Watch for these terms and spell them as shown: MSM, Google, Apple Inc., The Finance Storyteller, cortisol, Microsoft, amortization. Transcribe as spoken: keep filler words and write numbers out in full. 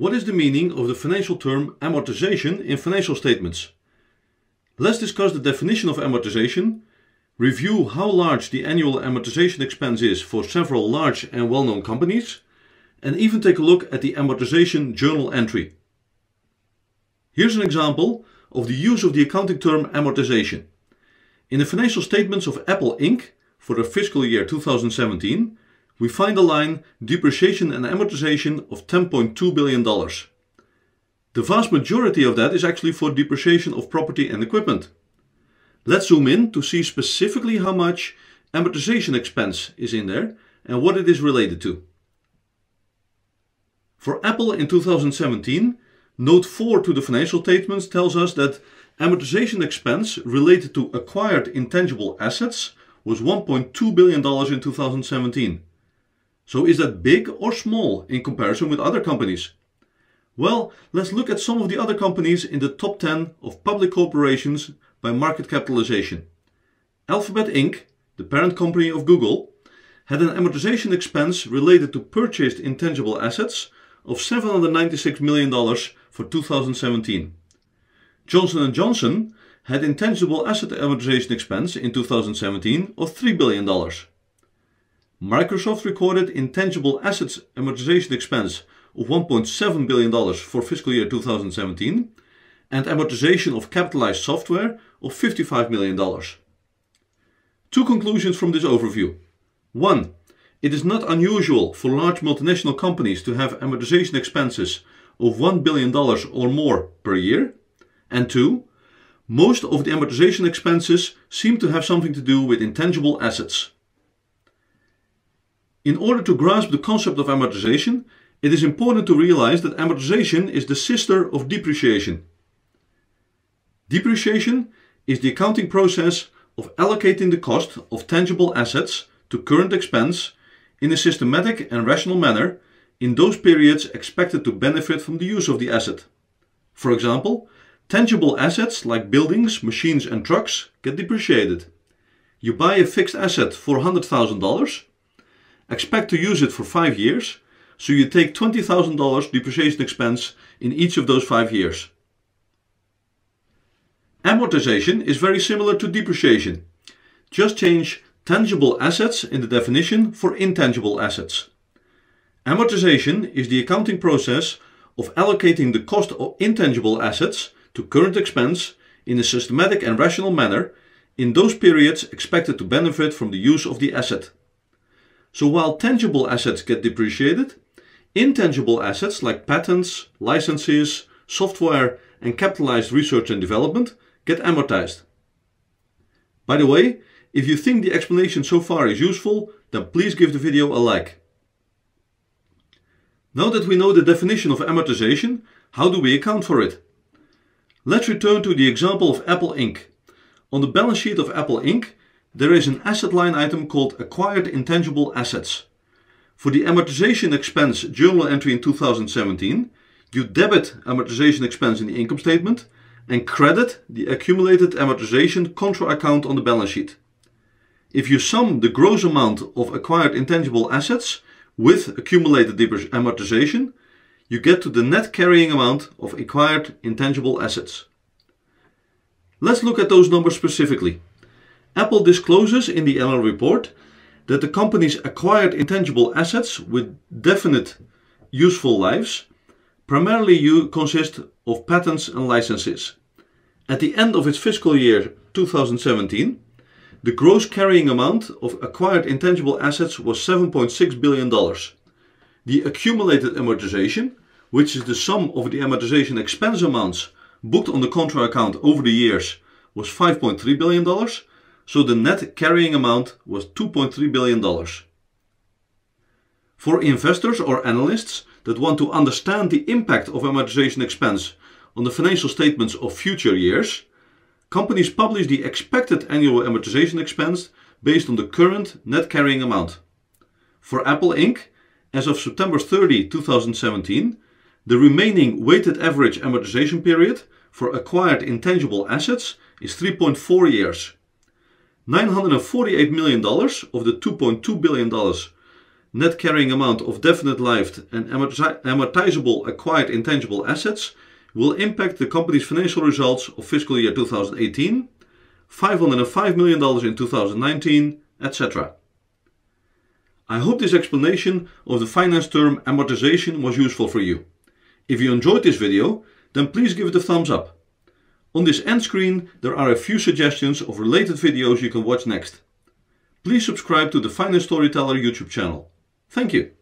What is the meaning of the financial term amortization in financial statements? Let's discuss the definition of amortization, review how large the annual amortization expense is for several large and well-known companies, and even take a look at the amortization journal entry. Here's an example of the use of the accounting term amortization. In the financial statements of Apple Incorporated for the fiscal year two thousand seventeen, we find the line depreciation and amortization of ten point two billion dollars. The vast majority of that is actually for depreciation of property and equipment. Let's zoom in to see specifically how much amortization expense is in there and what it is related to. For Apple in two thousand seventeen, Note four to the financial statements tells us that amortization expense related to acquired intangible assets was one point two billion dollars in two thousand seventeen. So is that big or small in comparison with other companies? Well, let's look at some of the other companies in the top ten of public corporations by market capitalization. Alphabet Incorporated, the parent company of Google, had an amortization expense related to purchased intangible assets of seven hundred ninety-six million dollars for two thousand seventeen. Johnson and Johnson had intangible asset amortization expense in two thousand seventeen of three billion dollars. Microsoft recorded intangible assets amortization expense of one point seven billion dollars for fiscal year two thousand seventeen and amortization of capitalized software of fifty-five million dollars. Two conclusions from this overview. One, it is not unusual for large multinational companies to have amortization expenses of one billion dollars or more per year. And two, most of the amortization expenses seem to have something to do with intangible assets. In order to grasp the concept of amortization, it is important to realize that amortization is the sister of depreciation. Depreciation is the accounting process of allocating the cost of tangible assets to current expense in a systematic and rational manner in those periods expected to benefit from the use of the asset. For example, tangible assets like buildings, machines and trucks get depreciated. You buy a fixed asset for one hundred thousand dollars, expect to use it for five years, so you take twenty thousand dollars depreciation expense in each of those five years. Amortization is very similar to depreciation. Just change tangible assets in the definition for intangible assets. Amortization is the accounting process of allocating the cost of intangible assets to current expense in a systematic and rational manner in those periods expected to benefit from the use of the asset. So while tangible assets get depreciated, intangible assets like patents, licenses, software and capitalized research and development get amortized. By the way, if you think the explanation so far is useful, then please give the video a like. Now that we know the definition of amortization, how do we account for it? Let's return to the example of Apple Incorporated. On the balance sheet of Apple Incorporated, there is an asset line item called Acquired Intangible Assets. For the amortization expense journal entry in two thousand seventeen, you debit amortization expense in the income statement and credit the accumulated amortization contra account on the balance sheet. If you sum the gross amount of acquired intangible assets with accumulated amortization, you get to the net carrying amount of acquired intangible assets. Let's look at those numbers specifically. Apple discloses in the annual report that the company's acquired intangible assets with definite useful lives primarily consist of patents and licenses. At the end of its fiscal year two thousand seventeen, the gross carrying amount of acquired intangible assets was seven point six billion dollars. The accumulated amortization, which is the sum of the amortization expense amounts booked on the contra account over the years, was five point three billion dollars. So the net carrying amount was two point three billion dollars. For investors or analysts that want to understand the impact of amortization expense on the financial statements of future years, companies publish the expected annual amortization expense based on the current net carrying amount. For Apple Incorporated, as of September thirtieth two thousand seventeen, the remaining weighted average amortization period for acquired intangible assets is three point four years. nine hundred forty-eight million dollars of the two point two billion dollars net carrying amount of definite-lived and amortizable acquired intangible assets will impact the company's financial results of fiscal year two thousand eighteen, five hundred five million dollars in two thousand nineteen, et cetera. I hope this explanation of the finance term amortization was useful for you. If you enjoyed this video, then please give it a thumbs up. On this end screen, there are a few suggestions of related videos you can watch next. Please subscribe to the Finance Storyteller YouTube channel. Thank you.